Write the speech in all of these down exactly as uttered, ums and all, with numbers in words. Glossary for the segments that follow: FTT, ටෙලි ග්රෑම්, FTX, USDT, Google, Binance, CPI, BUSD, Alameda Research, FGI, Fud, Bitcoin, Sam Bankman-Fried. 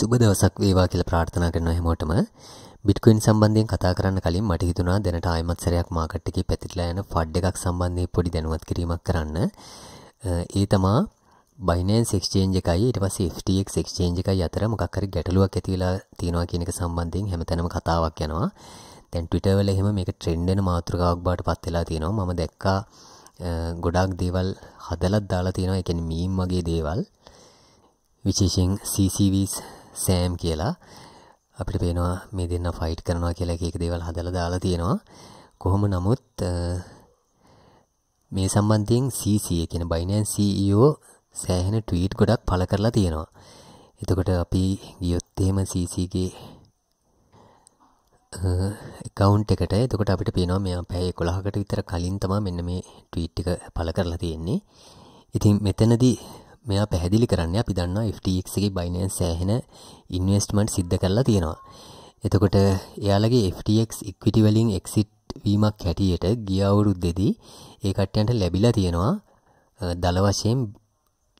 සුබ දවසක් වේවා කියලා ප්‍රාර්ථනා කරනවා හැමෝටම. Bitcoin සම්බන්ධයෙන් කතා කරන්න කලින් මට හිතුණා දැනට ආයෙමත් සැරයක් මාකට් එකේ පැතිරලා යන F T X එකක් සම්බන්ධයෙන් පොඩි දැනුවත් කිරීමක් කරන්න. ඒ තමයි Binance exchange එකයි ඊට පස්සේ F T X exchange එකයි අතර මොකක් හරි ගැටලුවක් ඇති වෙලා තියෙනවා කියන එක සම්බන්ධයෙන් හැමතැනම කතාවක් යනවා. දැන් Twitter වල එහෙම මේක ට්‍රෙන්ඩ් වෙන මාතෘකාවක් බවට පත් වෙලා තියෙනවා. මම දැක්කා ගොඩාක් දේවල් හදලත් දාලා තියෙනවා. ඒ කියන්නේ මීම් වගේ දේවල් විශේෂයෙන් C C Vs සෑම් කියලා අපිට පේනවා මේ දෙන්නා ෆයිට් කරනවා කියලා එක එක දේවල් හදලා දාලා තියෙනවා. කොහොම නමුත් මේ සම්බන්ධයෙන් C C කියන Binance C E O සෑහෙන ට්වීට් ගොඩක් පළ කරලා තියෙනවා. එතකොට අපි ගියොත් එහෙම C C ගේ account එකට එතකොට අපිට පේනවා මෙයා පැය එකොළහකට විතර කලින් තමයි මෙන්න මේ ට්වීට් එක පළ කරලා තියෙන්නේ. ඉතින් මෙතනදී මෙයා පැහැදිලි කරන්නේ අපි දන්නවා F T X එකේ Binance සෑහෙන ඉන්වෙස්ට්මන්ට් සිද්ධ කරලා තියෙනවා. එතකොට එයාලගේ F T X equity වලින් exit වීමක් හැටියට ගිය අවුරුද්දේදී ඒ කට්ටියන්ට ලැබිලා තියෙනවා දල වශයෙන්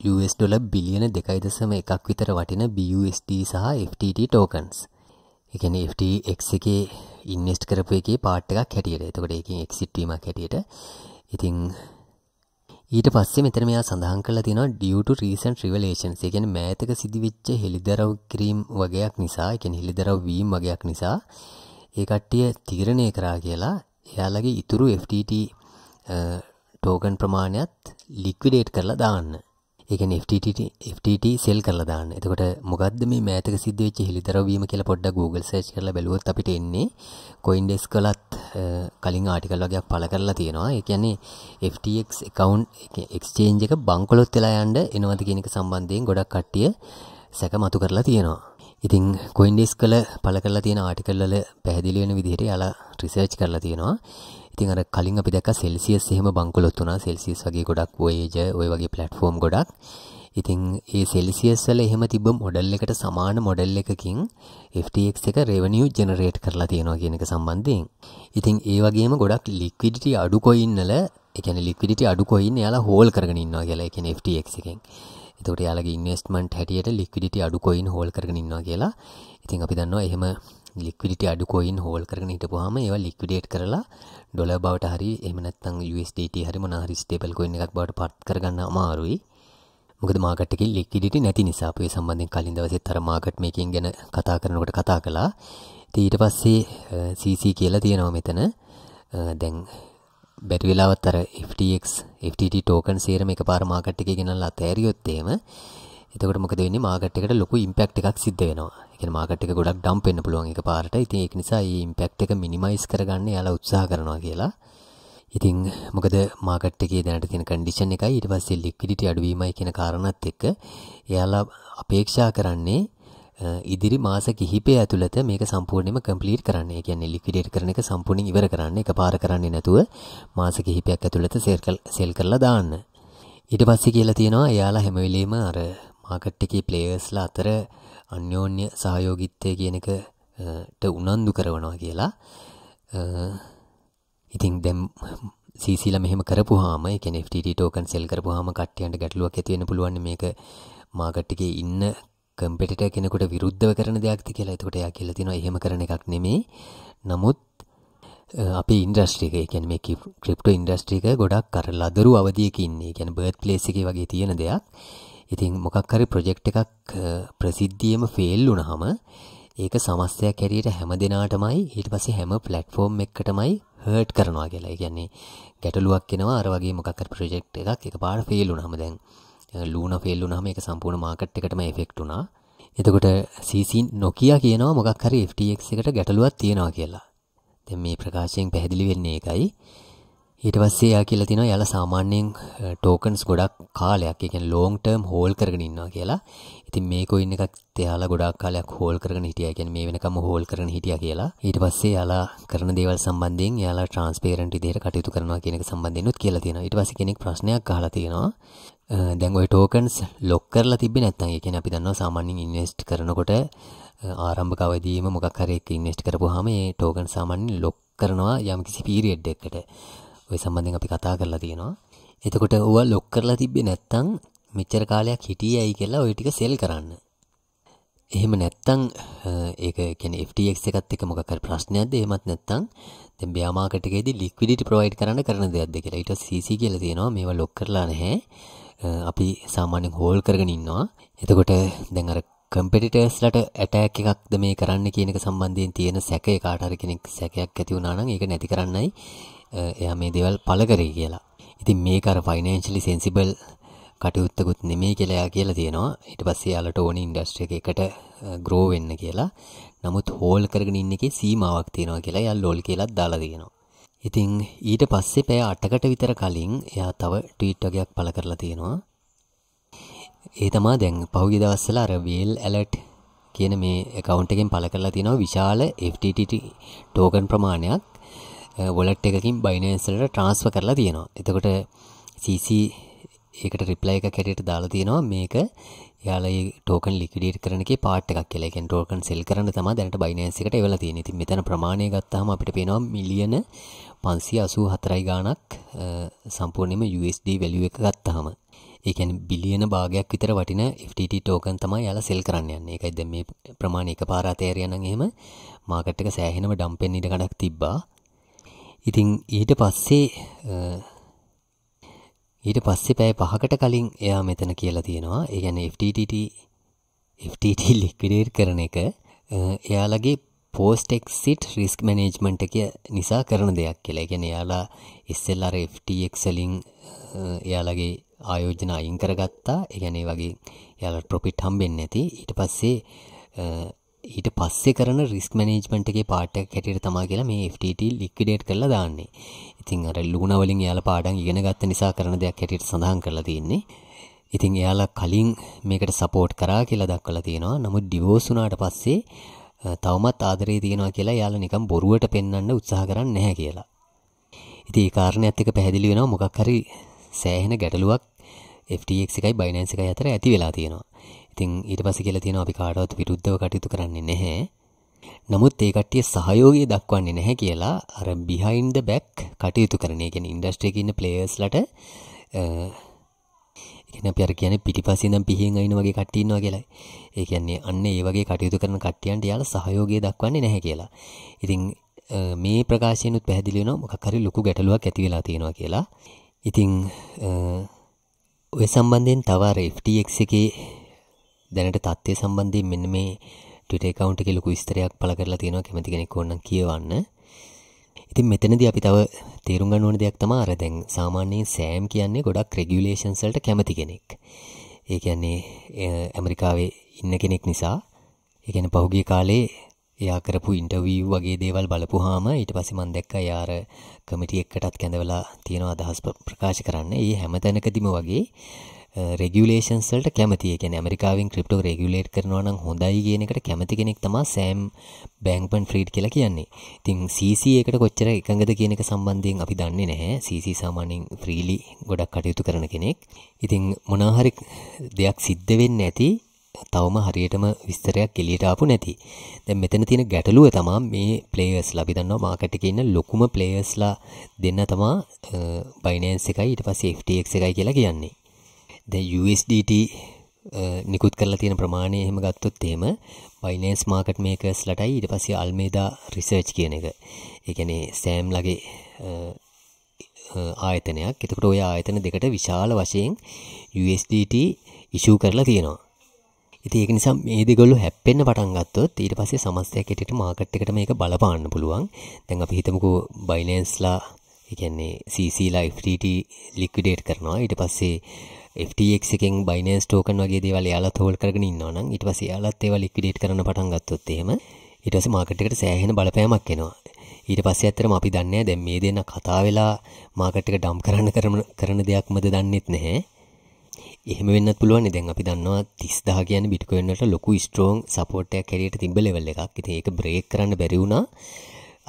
U S ඩොලර් බිලියන දෙකයි දශම එකක් විතර වටින B U S D සහ F T T tokens. ඒ කියන්නේ F T X එකේ invest කරපු එකේ part එකක් හැටියට. එතකොට ඒකෙන් exit වීමක් හැටියට. ඉතින් ඊට පස්සේ මෙතන මෙයා සඳහන් කරලා තියෙනවා due to recent revelations. ඒ කියන්නේ මෑතක සිදුවෙච්ච හෙලිදරව් කිරීම වගේක් නිසා, ඒ කියන්නේ හෙලිදරව් වීම වගේක් නිසා ඒ කට්ටිය තීරණය කරා කියලා එයාලගේ ඉතුරු F T T token ප්‍රමාණයත් liquidate කරලා දාන්න. ඒ කියන්නේ F T T F T T sell කරලා දාන්න. එතකොට මොකද්ද මේ මෑතක සිදුවෙච්ච හෙලිදරව් වීම කියලා පොඩ්ඩක් Google search කරලා බලුවොත් අපිට එන්නේ Coindesk වලත් කලින් ආටිකල් වගේක් පළ කරලා තියෙනවා. ඒ කියන්නේ F T X account exchange එක බංකොලොත් වෙලා යන්න එනවද කියන එක සම්බන්ධයෙන් ගොඩක් කට්ටිය සැකමතු කරලා තියෙනවා. ඉතින් Coindesk වල පළ කරලා තියෙන ආටිකල් වල පැහැදිලි වෙන විදිහට යාලා research කරලා තියෙනවා. ඉතින් අර කලින් අපි දැක්ක Celsius එහෙම බංකොලොත් වුණා. Celsius වගේ ගොඩක් Voyager ඔය වගේ platform ගොඩක්. ඉතින් ඒ Celsius වල එහෙම තිබ්බ මොඩල් එකට සමාන මොඩල් එකකින් F T X එක revenue generate කරලා තියෙනවා කියන එක සම්බන්ධයෙන්. ඉතින් ඒ වගේම ගොඩක් liquidity අඩු coin වල, ඒ කියන්නේ liquidity අඩු coin එයාලා hold කරගෙන ඉන්නවා කියලා. ඒ කියන්නේ F T X එකෙන්. එතකොට එයාලගේ investment හැටියට liquidity අඩු coin hold කරගෙන ඉන්නවා කියලා. ඉතින් අපි දන්නවා එහෙම liquidity අඩු coin hold කරගෙන හිටපුවාම ඒවා liquidate කරලා ඩොලර් බවට හරි එහෙම නැත්නම් U S D T හරි මොන හරි stable coin එකක් බවට පත් කරගන්න අමාරුයි. මොකද මාකට් එකේ liquidity නැති නිසා. අපි ඒ සම්බන්ධයෙන් කලින් දවසෙත් අර මාකට් මේකින් ගැන කතා කරනකොට කතා කළා. ඉතින් ඊට පස්සේ C C කියලා තියෙනවා මෙතන. දැන් බැරි වෙලාවත් අර F T X F T T token සේරම එකපාර මාකට් එකේ ගෙනල්ලා අතෑරියොත් එහෙම එතකොට මොකද වෙන්නේ මාකට් එකට ලොකු ඉම්පැක්ට් එකක් සිද්ධ වෙනවා. ඒ කියන්නේ මාකට් එක ගොඩක් ඩම්ප් වෙන්න පුළුවන් එකපාරට. ඉතින් ඒක නිසා මේ ඉම්පැක්ට් එක මිනිමයිස් කරගන්න යාලා උත්සාහ කරනවා කියලා. ඉතින් මොකද මාකට් එකේ දැනට තියෙන කන්ඩිෂන් එකයි ඊට පස්සේ ලික්විඩිටි අඩු වීමයි කියන කාරණාත් එක්ක යාලා අපේක්ෂා කරන්නේ ඉදිරි මාස කිහිපය ඇතුළත මේක සම්පූර්ණයෙන්ම කම්ප්ලීට් කරන්න. ඒ කියන්නේ ලික්විඩේට් කරන එක සම්පූර්ණයෙන් ඉවර කරන්න එකපාර කරන්නේ නැතුව මාස කිහිපයක් ඇතුළත සෙල් කරලා දාන්න. ඊට පස්සේ කියලා තියෙනවා යාලා හැම වෙලෙම අර මාකට් එකේ ප්ලේයර්ස්ලා අතර අන්‍යෝන්‍ය සහයෝගීත්වය කියන එකට උනන්දු කරනවා කියලා. ඉතින් දැන් C C ලා මෙහෙම කරපුවාම, ඒ කියන්නේ F T T token sell කරපුවාම කට්ටියන්ට ගැටලුවක් ඇති වෙන්න පුළුවන් මේක මාකට් එකේ ඉන්න කම්පිටිටර් කෙනෙකුට විරුද්ධව කරන දෙයක්ද කියලා. එතකොට එයා කියලා තියෙනවා එහෙම කරන එකක් නෙමෙයි. නමුත් අපේ ඉන්ඩස්ට්‍රි එක, ඒ කියන්නේ මේ ක්‍රිප්ටෝ ඉන්ඩස්ට්‍රි එක ගොඩක් අර ලදරු අවධියක ඉන්නේ. ඒ කියන්නේ බර්ත් ප්ලේස් එකේ වගේ තියෙන දෙයක්. ඉතින් මොකක් හරි ප්‍රොජෙක්ට් එකක් ප්‍රසිද්ධියම ෆේල් වුණාම ඒක සමස්තයක් හැටියට හැම දිනාටමයි ඊට පස්සේ හැම platform එකකටමයි හර්ට් කරනවා කියලා. ඒ කියන්නේ ගැටලුවක් එනවා අර වගේ මොකක් හරි ප්‍රොජෙක්ට් එකක් එකපාරට ෆේල් වුණාම. දැන් ලූනා ෆේල් වුණාම ඒක සම්පූර්ණ මාකට් එකටම ඉෆෙක්ට් වුණා. එතකොට C C නොකියා කියනවා මොකක් හරි F T X එකට ගැටලුවක් තියෙනවා කියලා. දැන් මේ ප්‍රකාශයෙන් පැහැදිලි වෙන්නේ ඒකයි. ඊට පස්සේ යා කියලා තිනවා යාලා සාමාන්‍යයෙන් tokens ගොඩක් කාලයක්, ඒ කියන්නේ long term hold කරගෙන ඉන්නවා කියලා. ඉතින් මේ coin එකත් යාලා ගොඩක් කාලයක් hold කරගෙන හිටියා. ඒ කියන්නේ මේ වෙනකම් hold කරගෙන හිටියා කියලා. ඊට පස්සේ යාලා කරන දේවල් සම්බන්ධයෙන් යාලා transparent විදිහට කටයුතු කරනවා කියන එක සම්බන්ධෙන්නුත් කියලා තිනවා. ඊට පස්සේ කෙනෙක් ප්‍රශ්නයක් අහලා තිනවා. දැන් ওই tokens lock කරලා තිබ්බේ නැත්නම්, ඒ කියන්නේ අපි දන්නවා සාමාන්‍යයෙන් invest කරනකොට ආරම්භක අවධියේම මොකක් හරි එකක් invest කරපුවාම මේ token සාමාන්‍යයෙන් lock කරනවා යම්කිසි period එකකට. ඔය සම්බන්ධයෙන් අපි කතා කරලා තියෙනවා. එතකොට ඕවා ලොක් කරලා තිබ්බේ නැත්නම් මෙච්චර කාලයක් හිටියයි කියලා ඔය ටික සෙල් කරන්න. එහෙම නැත්තම් ඒක කියන්නේ F T X එකත් එක්ක මොකක් හරි ප්‍රශ්නයක්ද? එහෙමත් නැත්තම් දැන් bear market එකේදී liquidity provide කරන්න කරන දෙයක්ද කියලා. ඊට C C කියලා තියෙනවා. මේවා lock කරලා නැහැ. අපි සාමාන්‍යයෙන් hold කරගෙන ඉන්නවා. එතකොට දැන් අර competitors ලට attack එකක්ද මේ කරන්න කියන එක සම්බන්ධයෙන් තියෙන සැකේ කාට හරි කෙනෙක් සැකයක් ඇති වුණා නම් ඒක නැති කරන්නයි එයා මේ දේවල් පළ කරේ කියලා. ඉතින් මේක අර financially sensible කටයුත්තකුත් නෙමෙයි කියලා යා කියලා තියෙනවා. ඊට පස්සේ යාලට ඕනි ඉන්ඩස්ට්‍රි එකකට grow වෙන්න කියලා. නමුත් හෝල් කරගෙන ඉන්න එකේ සීමාවක් තියෙනවා කියලා යා ලෝල් කියලා දාලා තියෙනවා. ඉතින් ඊට පස්සේ පැය අටකට විතර කලින් එයා තව ට්වීට් වගේක් පළ කරලා තියෙනවා. ඒ තමයි දැන් පහුගිය දවස්වල අර whale alert කියන මේ account එකෙන් පළ කරලා තියෙනවා විශාල F T T token ප්‍රමාණයක් wallet එකකින් Binance වලට transfer කරලා තියෙනවා. එතකොට C C ඒකට රිප්ලයි එකක් හැටියට දාලා තියෙනවා මේක යාලා මේ ටෝකන් ලික්විඩේට් කරන එකේ පාර්ට් එකක් කියලා. ඒ කියන්නේ ටෝකන් සෙල් කරන්න තමයි දැනට Binance එකට එවලා තියෙන්නේ. ඉතින් මෙතන ප්‍රමාණය ගත්තාම අපිට පේනවා මිලියන පන්සිය අසූ හතරයි ගාණක් සම්පූර්ණයෙන්ම U S D value එක ගත්තාම. ඒ කියන්නේ බිලියන භාගයක් විතර වටින F T T ටෝකන් තමයි යාලා සෙල් කරන්න යන්නේ. ඒකයි දැන් මේ ප්‍රමාණය එකපාර අතෑරියා නම් එහෙම මාකට් එක සෑහෙනම ඩම්ප් වෙන්න ඉඩ ගණක් තිබ්බා. ඉතින් ඊට පස්සේ ඊට පස්සේ පැය පහකට කලින් එයා මෙතන කියලා තියෙනවා. ඒ කියන්නේ F T T F T T liquidate කරන එක එයාලගේ post exit risk management එක නිසා කරන දෙයක් කියලා. ඒ කියන්නේ එයාලා ඉස්සෙල්ලා F T X වලින් එයාලගේ ආයෝජන අයින් කරගත්තා. ඒ කියන්නේ වගේ එයාලට profit හම්බෙන්නේ නැති. ඊට පස්සේ ඊට පස්සේ කරන risk management එකේ part එකක් හැටියට තමයි කියලා මේ F T T liquidate කරලා දාන්නේ. ඉතින් අර ලුණ වලින් එයාලා පාඩම් ඉගෙන ගත්ත නිසා කරන දෙයක් හැටියට සඳහන් කරලා තියෙන්නේ. ඉතින් එයාලා කලින් මේකට සපෝට් කරා කියලා දක්වලා තියෙනවා. නමුත් ඩිවෝස් වුණාට පස්සේ තවමත් ආදරේ තියෙනවා කියලා එයාලා නිකන් බොරුවට පෙන්වන්න උත්සාහ කරන්නේ නැහැ කියලා. ඉතින් ඒ කාරණේත් එක පැහැදිලි වෙනවා මොකක් හරි සෑහෙන ගැටලුවක් F T X එකයි Binance එකයි අතර ඇති වෙලා තියෙනවා. ඉතින් ඊට පස්සේ කියලා තියෙනවා අපි කාටවත් විරුද්ධව කටයුතු කරන්නේ නැහැ. නමුත් ඒ කට්ටිය සහයෝගය දක්වන්නේ නැහැ කියලා අර behind the back කටයුතු කරන. ඒ කියන්නේ ඉන්ඩස්ට්‍රි එකේ ඉන්න ප්ලේයර්ස් ලට ඒ කියන්නේ අපි අර කියන්නේ පිටිපස්සේ ඉඳන් පිහින් අයින වගේ කට්ටිය ඉන්නවා කියලා. ඒ කියන්නේ අන්න ඒ වගේ කටයුතු කරන කට්ටියන්ට යාලා සහයෝගය දක්වන්නේ නැහැ කියලා. ඉතින් මේ ප්‍රකාශයෙන්ුත් පැහැදිලි වෙනවා මොකක් හරි ලොකු ගැටලුවක් ඇති වෙලා තියෙනවා කියලා. ඉතින් ඔය සම්බන්ධයෙන් තව අර F T X එකේ දැනට තත්ත්වය සම්බන්ධයෙන් මෙන්න මේ Twitter account එකේ ලොකු විස්තරයක් පළ කරලා තියෙනවා. කැමති කෙනෙක් ඕනනම් කියවන්න. ඉතින් මෙතනදී අපි තව තේරුම් ගන්න ඕන දෙයක් තමයි අර දැන් සාමාන්‍යයෙන් සෑම් කියන්නේ ගොඩක් regulations වලට කැමති කෙනෙක්. ඒ කියන්නේ ඇමරිකාවේ ඉන්න කෙනෙක් නිසා ඒ කියන්නේ පහුගිය කාලේ එයා කරපු ඉන්ටර්විව් වගේ දේවල් බලපුවාම ඊට පස්සේ මම දැක්කා එයා අර කමිටි එකකටත් කැඳවලා තියෙන අදහස් ප්‍රකාශ කරන්න. ඒ හැම තැනකදීම වගේ regulations වලට කැමති. ඒ කියන්නේ ඇමරිකාවෙන් crypto regulate කරනවා නම් හොඳයි කියන එකට කැමති කෙනෙක් තමයි Sam Bankman-Fried කියලා කියන්නේ. ඉතින් C C එකට කොච්චර එකඟද කියන එක සම්බන්ධයෙන් අපි දන්නේ නැහැ. C C සාමාන්‍යයෙන් freely ගොඩක් කටයුතු කරන කෙනෙක්. ඉතින් මොනවා හරි දෙයක් සිද්ධ වෙන්නේ නැති තවම හරියටම විස්තරයක් එළියට ආපු නැති. දැන් මෙතන තියෙන ගැටලුව තමයි මේ players ලා අපි දන්නවා market එකේ ඉන්න ලොකුම players ලා දෙන්න තමයි Binance එකයි ඊට පස්සේ F T X එකයි කියලා කියන්නේ. දැන් U S D T නිකුත් කරලා තියෙන ප්‍රමාණය එහෙම ගත්තොත් එහෙම Binance market makers ලටයි ඊට පස්සේ Alameda research කියන එක. ඒ කියන්නේ Sam ලගේ ආයතනයක්. එතකොට ওই ආයතන දෙකට විශාල වශයෙන් U S D T issue කරලා තියෙනවා. ඉතින් ඒක නිසා මේ දෙකොල්ල හැප්පෙන්න පටන් ගත්තොත් ඊට පස්සේ සමස්තයක් ඇටියට market එකට මේක බලපාන්න පුළුවන්. දැන් අපි හිතමුකෝ Binance ලා ඒ කියන්නේ C C ලා F T T liquidate කරනවා. ඊට පස්සේ F T X එකෙන් Binance token වගේ දේවල් එයාලත් හෝල් කරගෙන ඉන්නවා නම් ඊට පස්සේ එයාලත් ඒවා liquidate කරන්න පටන් ගත්තොත් එහෙම ඊට පස්සේ market එකට සෑහෙන බලපෑමක් එනවා. ඊට පස්සේ ඇත්තටම අපි දන්නේ නැහැ දැන් මේ දෙන්න කතා වෙලා market එක dump කරන්න කරන දෙයක්මද දන්නෙත් නැහැ. එහෙම වෙන්නත් පුළුවන්. දැන් අපි දන්නවා තිස් දහස කියන්නේ Bitcoin වලට ලොකු strong support එකක් හැටියට තිබ්බ level එකක්. ඉතින් ඒක break කරන්න බැරි වුණා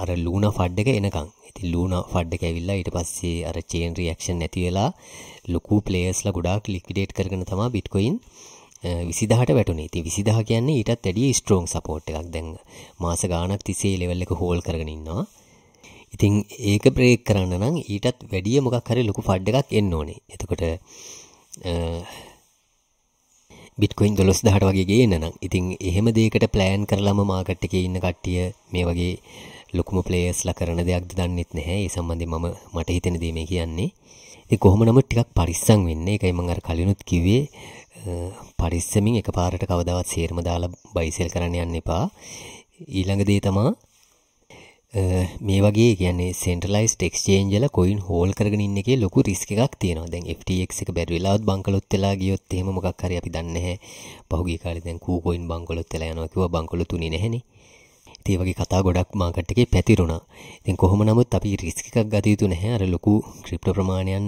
අර Luna F U D එක එනකන්. ඉතින් Luna F U D එක ඇවිල්ලා ඊට පස්සේ අර chain reaction නැති වෙලා ලොකු ප්ලේයර්ස්ලා ගොඩාක් ලික්විඩේට් කරගෙන තමයි Bitcoin විසි දහසට වැටුනේ. ඉතින් විසි දහස කියන්නේ ඊටත් වැඩිය strong support එකක්. දැන් මාස ගාණක් තිස්සේ level එක hold කරගෙන ඉන්නවා. ඉතින් ඒක break කරන්න නම් ඊටත් වැඩිය මොකක් හරි ලොකු F U D එකක් එන්න ඕනේ. එතකොට बिटकॉइन दोलस दहट वगे गेनना इतिंग එහෙම දෙයකට ප්ලෑන් කරලම මාකට් එකේ ඉන්න කට්ටිය මේ වගේ ලොකුම ප්ලේයර්ස්ලා කරන දෙයක්ද දන්නෙත් නැහැ. ඒ සම්බන්ධයෙන් මම මට හිතෙන දේ මේ කියන්නේ. ඉතින් කොහොම නමුත් ටිකක් පරිස්සම් වෙන්න. ඒකයි මම අර කලිනුත් කිව්වේ පරිස්සමින් එකපාරට කවදාවත් සේරම දාලා බයි සෙල් කරන්න යන්න එපා. ඊළඟ දේ තමයි මේ වගේ කියන්නේ සෙන්ට්‍රලයිස්ඩ් එක්ස්චේන්ජ් වල කොයින් හෝල් කරගෙන ඉන්න එකේ ලොකු රිස්ක් එකක් තියෙනවා. දැන් F T X එක බැරි වෙලාවත් බංකොලොත් වෙලා ගියොත් එහෙම මොකක් හරි අපි දන්නේ නැහැ. පහුගිය කාලේ දැන් කූ කොයින් බංකොලොත් වෙලා යනවා කිව්වා බංකොලොත් තුනේ නැහැනේ. ඉතින් ඒ වගේ කතා ගොඩක් මාකට් එකේ පැතිරුණා. ඉතින් කොහොම නමුත් අපි රිස්ක් එකක් ගත යුතු නැහැ. අර ලොකු ක්‍රිප්ටෝ ප්‍රමාණයන්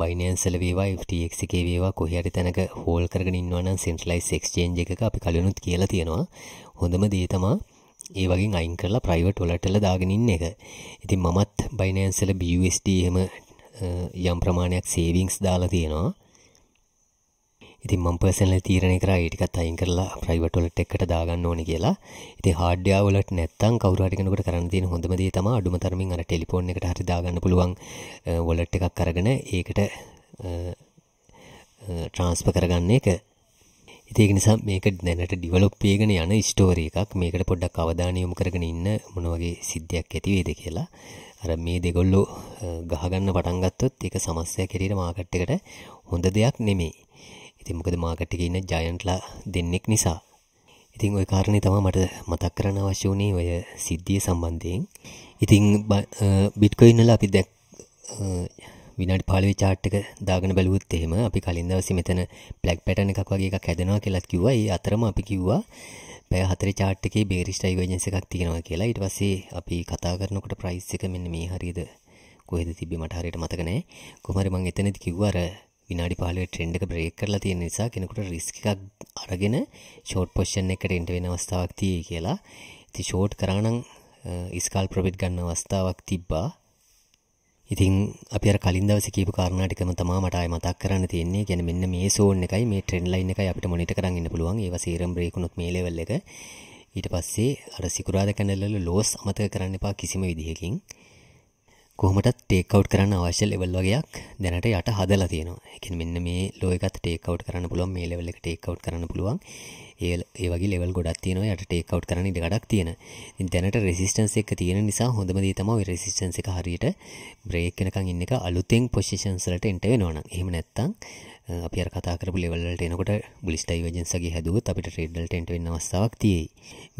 Binance වල වේවා F T X එකේ වේවා කොහේ හරි තැනක හෝල් කරගෙන ඉන්නවා නම් සෙන්ට්‍රලයිස්ඩ් එක්ස්චේන්ජ් එකක අපි කලිනුත් කියලා තියෙනවා. හොඳම දේ තමයි ඒ වගේ අයින් කරලා ප්‍රයිවට් වොලට් වල දාගෙන ඉන්න එක. ඉතින් මමත් Binance වල B U S D එහෙම යම් ප්‍රමාණයක් සේවිංග්ස් දාලා තියෙනවා. ඉතින් මම පර්සනලි තීරණය කරා ඒ ටිකත් අයින් කරලා ප්‍රයිවට් වොලට් එකකට දාගන්න ඕනේ කියලා. ඉතින් හાર્ඩ්වෙයාර් වොලට් නැත්තම් කවුරු හරි කෙනෙකුට කරන්න තියෙන හොඳම දේ තමයි අඩුම තරමින් අර ටෙලිෆෝන් එකට හරි දාගන්න පුළුවන් වොලට් එකක් අරගෙන ඒකට ට්‍රාන්ස්ෆර් කරගන්න එක. ඉතින් නිසා මේක දැනට ඩිවලොප් වෙගෙන යන ස්ටෝරි එකක්. මේකට පොඩ්ඩක් අවධානය යොමු කරගෙන ඉන්න මොන වගේ සිද්ධියක් ඇති වේද කියලා. අර මේ දෙගොල්ලෝ ගහගන්න පටන් ගත්තොත් ඒක සමස්තයක් හැටියට මාකට් එකට හොඳ දෙයක් නෙමෙයි. ඉතින් මොකද මාකට් එකේ ඉන්න ජයන්ට්ලා දෙන්නෙක් නිසා. ඉතින් ওই කාරණේ තමයි මට මතක් කරන්න අවශ්‍ය වුණේ ඔය සිද්ධිය සම්බන්ධයෙන්. ඉතින් බිට්කොයින් වල අපි දැක් විනාඩි පහළොව chart එක දාගෙන බලුවොත් එහෙම අපි කලින් දවසේ මෙතන black pattern එකක් වගේ එකක් හැදෙනවා කියලාත් කිව්වා. ඒ අතරම අපි කිව්වා පැය හතරේ chart එකේ bearish divergence එකක් තියෙනවා කියලා. ඊට පස්සේ අපි කතා කරනකොට price එක මෙන්න මේ හරියද කොහෙද තිබ්බේ මට හරියට මතක නැහැ. කොහොම හරි මම එතනදි කිව්වා අර විනාඩි පහළොව trend එක break කරලා තියෙන නිසා කෙනෙකුට risk එකක් අරගෙන short position එකකට enter වෙන අවස්ථාවක් තියෙයි කියලා. ඉතින් short කරා නම් scalp profit ගන්න අවස්ථාවක් තිබ්බා. ඉතින් අපි අර කලින් දවසේ කියපු කාරණා ටිකම තමයි මට ආයෙ මතක් කරන්න තියෙන්නේ. කියන්නේ මෙන්න මේ zone එකයි මේ trend line එකයි අපිට monitor කරන් ඉන්න පුළුවන්. ඒවා සීරම් break වුණොත් මේ level එක. ඊට පස්සේ අර සිකුරාදා candle වල loss අමතක කරන්න එපා කිසිම විදිහකින්. කොහොමටත් take out කරන්න අවශ්‍ය level වගේක් දැනට යට හදලා තියෙනවා. ඒ කියන්නේ මෙන්න මේ low එකත් take out කරන්න පුළුවන්. මේ level එක take out කරන්න පුළුවන්. ඒ ඒ වගේ level ගොඩක් තියෙනවා. යට take out කරන්න ඉඩ ගොඩක් තියෙන. ඉතින් දැනට resistance එක තියෙන නිසා හොඳම දේ තමයි resistance එක හරියට break වෙනකන් ඉන්න එක. අලුතෙන් positions වලට enter වෙනවා නම්. එහෙම නැත්නම් අපි අර කතා කරපු level වලට එනකොට bullish divergence එකේ හැදුවොත් අපිට trade වලට enter වෙන්න අවස්ථාවක් තියෙයි.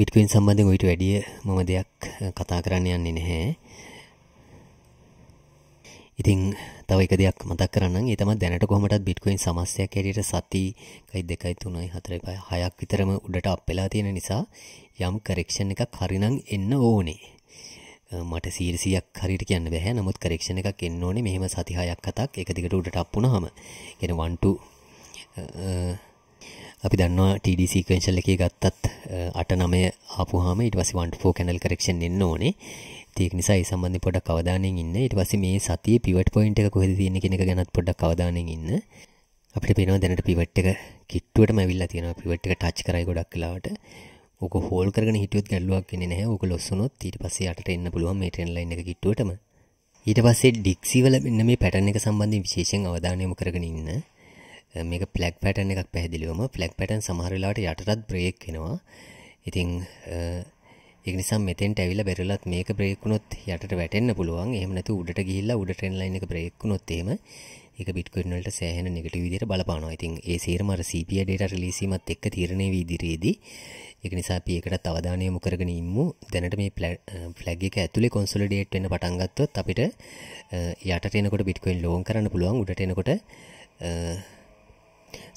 Bitcoin සම්බන්ධයෙන් ඔයිට වැඩිය මම දෙයක් කතා කරන්න යන්නේ නැහැ. ඉතින් තව එක දෙයක් මතක් කරන්නම්. ඒ තමයි දැනට කොහොමදත් Bitcoin සමස්තයක් හැටියට සති එකයි දෙකයි තුනයි හතරයි පහයි හයක් විතරම උඩට අප් වෙලා තියෙන නිසා යම් correction එකක් හරිනම් එන්න ඕනේ. මට සීරසියක් හරියට කියන්න බෑ. නමුත් correction එකක් එන්න ඕනේ. මෙහෙම සති හයක් හතක් එක දිගට උඩට අප් වුණාම. කියන one two අපි දන්නවා T D sequential එකේ ගත්තත් eight nine ආපුවාම ඊට පස්සේ one to four candle correction එන්න ඕනේ. ඒක නිසා ඒ සම්බන්ධයෙන් පොඩ්ඩක් අවධානයෙන් ඉන්න. ඊට පස්සේ මේ සතියේ pivot point එක කොහෙද තියෙන්නේ කියන එක ගැනත් පොඩ්ඩක් අවධානයෙන් ඉන්න. අපිට පේනවා දැනට pivot එක කිට්ටුවටම ඇවිල්ලා තියෙනවා. pivot එක touch කරයි ගොඩක් වෙලාවට. ඕක හෝල් කරගෙන හිටියොත් ගැටලුවක් වෙන්නේ නැහැ. ඕක ලොස් වුණොත් ඊට පස්සේ යටට එන්න පුළුවන් මේ ට්‍රෙන්ඩ් ලයින් එක කිට්ටුවටම. ඊට පස්සේ ඩික්සි වල මෙන්න මේ පැටර්න් එක සම්බන්ධයෙන් විශේෂයෙන් අවධානය යොමු කරගෙන ඉන්න. මේක ෆ්ලැග් පැටර්න් එකක් පැහැදිලිවම ෆ්ලැග් පැටර්න් සමහර වෙලාවට යටටත් බ්‍රේක් වෙනවා. ඉතින් ඒක නිසා මෙතෙන්ට ඇවිල්ලා බැරිලත් මේක බ්‍රේක් වුණොත් යටට වැටෙන්න පුළුවන්. එහෙම නැතු උඩට ගිහිල්ලා උඩ ට්‍රෙන්ඩ් ලයින් එක බ්‍රේක් වුණොත් එහෙම ඒක Bitcoin වලට සෑහෙන නෙගටිව් විදිහට බලපානවා. ඉතින් ඒ සීරම අර C P I data release වීමත් එක්ක තීරණය වී ඉදිරියේදී ඒක නිසා අපි ඒකටත් අවධානය යොමු කරගෙන ඉමු. දැනට මේ ෆ්ලැග් එක ඇතුලේ කොන්සොලිඩේට් වෙන්න පටන් ගත්තොත් අපිට යටට එනකොට Bitcoin ලෝන් කරන්න පුළුවන්. උඩට එනකොට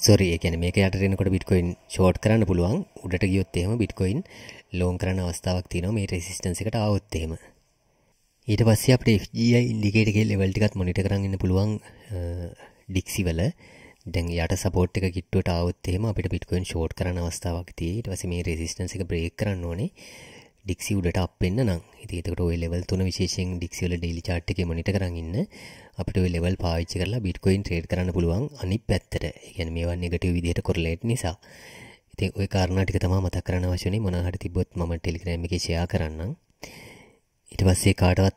sorry ඒ කියන්නේ මේක යටට එනකොට Bitcoin short කරන්න පුළුවන්. උඩට ගියොත් එහෙම Bitcoin ලෝන් කරන්න අවස්ථාවක් තියෙනවා මේ resistance එකට ආවොත් එහෙම. ඊට පස්සේ අපිට F G I indicator එකේ level ටිකත් monitor කරන් ඉන්න පුළුවන් Dixie වල. දැන් යට සපෝට් එක කිට්ටුවට આવුත් එහෙම අපිට Bitcoin short කරන අවස්ථාවක් තියෙයි. ඊට පස්සේ මේ resistance එක break කරන්න ඕනේ Dixie උඩට up වෙන්න නම්. ඉතින් ඒකට ඔය level තුන විශේෂයෙන් Dixie වල daily chart එකේ monitor කරන් ඉන්න. අපිට ඔය level පාවිච්චි කරලා Bitcoin trade කරන්න පුළුවන් අනිත් පැත්තට. ඒ කියන්නේ මේවා negative විදිහට correlate නිසා. ඉතින් ওই කාරණා ටික තමයි මතක් කරන්න අවශ්‍ය වෙන්නේ. මොනවා හරි තිබ්බොත් මම Telegram එකේ share කරන්නම්. ඊට පස්සේ කාටවත්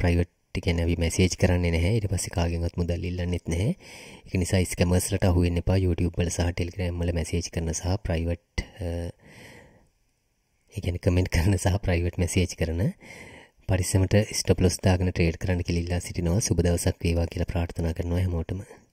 private ठीक है ना. अभी मैसेज कराने हैं इट बस कागेंगत मुद्दे इतने एक निशा इसका मसलटा हुए नेपा यूट्यूब में सह टेलीग्राम में मैसेज करना सह प्राइवेट एक कमेंट करना सह प्राइवेट मैसेज करना पारिश्रम स्टॉप लॉस दागन ट्रेड करने के लिए सिटी सुबह दवसक प्रार्थना करना है मोटम.